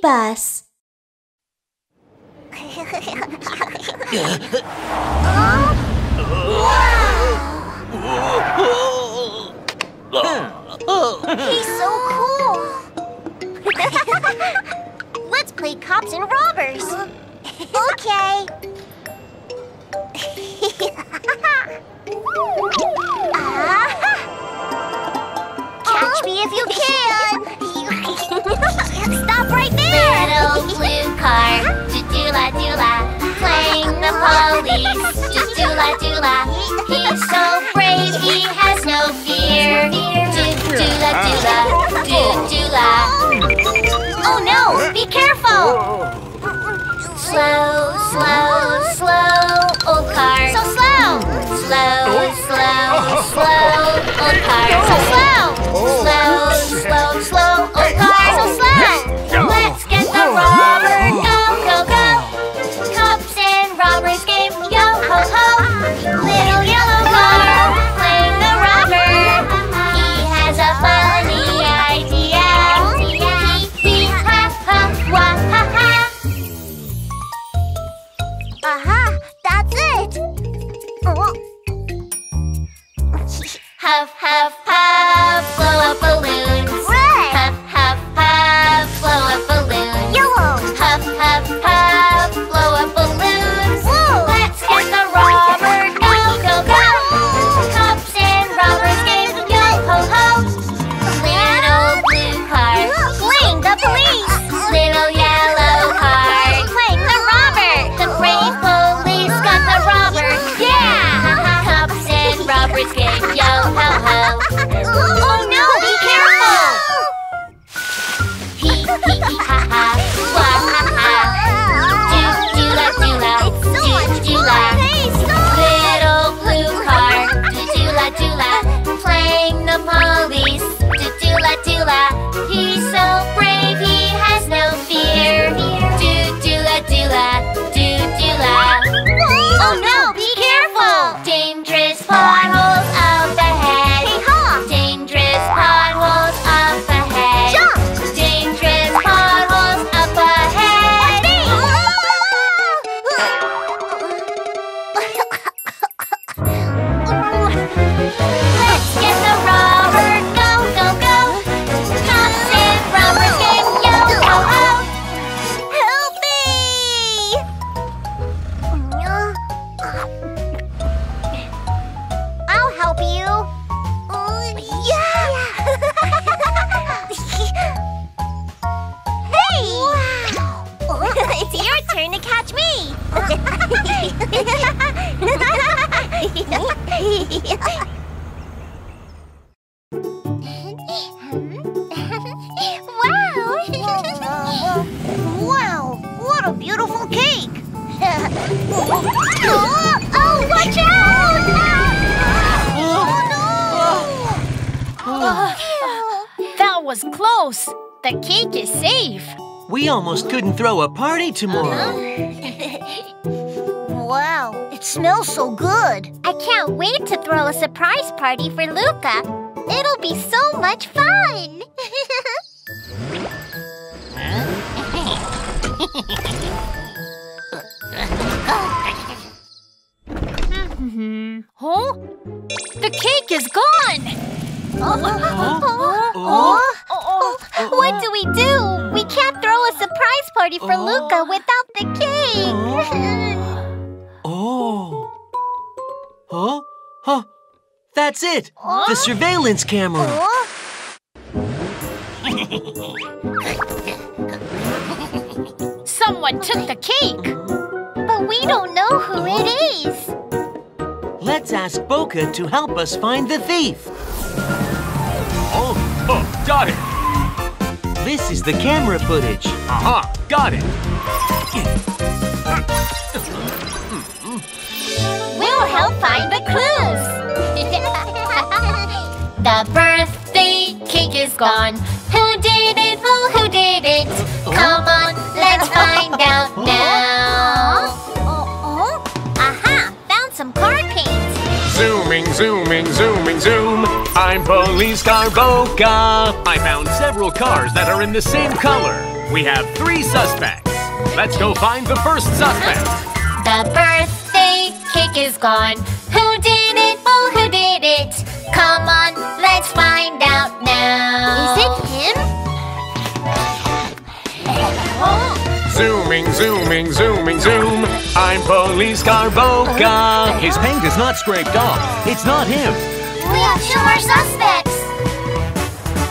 bus. He's so cool. Let's play cops and robbers. Okay. Catch me if you can. Stop right there. Little blue car, do-do-la, do-la, playing the police, do-do-la, do-la. He's so brave, he has no fear. Do-do-la, do-la, do-do-la. Oh no, be careful. Slow, slow, slow, old car. So slow. Slow, slow, slow, old car. So slow. Slow, slow, slow, old car. So slow. Let's get the robber. Go, go, go. Cops and robbers game. Yo, ho, ho. Little yellow car playing the robber. He has a funny idea. Hee, ha, ha, wa, ha, ha. Aha! That's it! Oh. Huff, huff, puff, blow up balloons. Red! Huff, huff, puff, blow up balloons. Yellow! Huff, huff, puff, blow up balloons. Blue! Let's get the robber. Go, go, go! Cops and robbers game. Yo, ho, ho! Little blue car. Fling the police! Little yellow car. Game. Yo, ho, ho. Oh no, be careful. Hee, hee, hee, ha, ha. Wah, ha, ha. Do, do, la, do, la. Do, do, la. Little blue car. Do, do, la, do, la. Playing the police. Do, do, la, do, la. He's so brave, he has no fear. Do, do, la, do, la. Do, do, la. Oh no, be careful. Dangerous pothole. Almost couldn't throw a party tomorrow. Wow, it smells so good. I can't wait to throw a surprise party for Luca. It'll be so much fun. Oh, the cake is gone. What do? We can't throw a surprise party for Luca without the cake. Huh? That's it. The surveillance camera. Someone took the cake. But we don't know who it is. Let's ask Poco to help us find the thief. Oh, got it. This is the camera footage. Aha! Got it! We'll help find the clues! The birthday cake is gone. Who did it? Oh, who did it? Come on, let's find out now. Aha! Found some car paint. Zooming, zooming, zooming, zoom. I'm Police Car Poco. I found several cars that are in the same color. We have 3 suspects. Let's go find the first suspect. The birthday cake is gone. Who did it? Oh, who did it? Come on, let's find out now. Is it him? Oh. Zooming, zooming, zooming, zoom. I'm Police Car Poco. His paint is not scraped off. It's not him. We have 2 more suspects.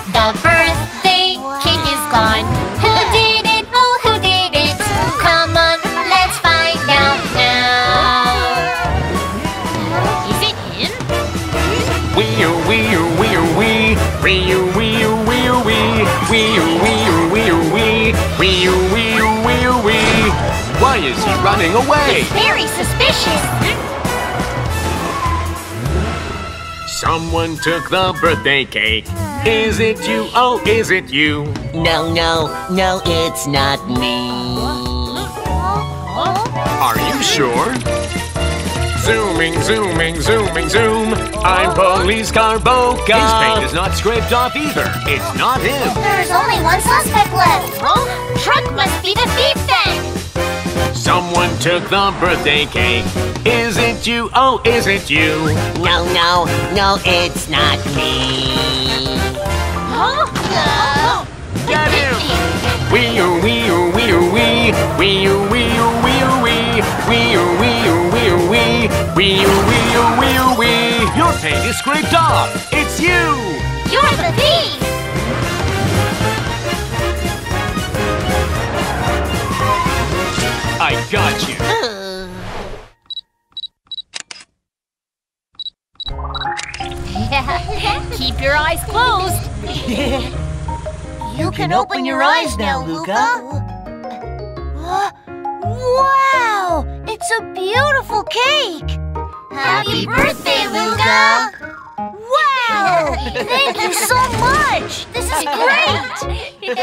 The birthday cake is gone. Who did it? Oh, who did it? Come on, let's find out now. Is it him? Why is he running away? He's very suspicious. Someone took the birthday cake. Is it you? Oh, is it you? No, no, no, it's not me. Are you sure? Zooming, zooming, zooming, zoom. I'm Police Car Poco. His paint is not scraped off either. It's not him. There's only 1 suspect left. Oh, Truck must be the thief then. Someone took the birthday cake. Is it you? Oh, is it you? No, no, no, it's not me. Huh? No. Get him! Your paint is scraped off! It's you! You're the thief! I got you! Keep your eyes closed. You can open your eyes now, Luca. Wow! It's a beautiful cake! Happy birthday, Luca! Wow! Thank you so much! This is great!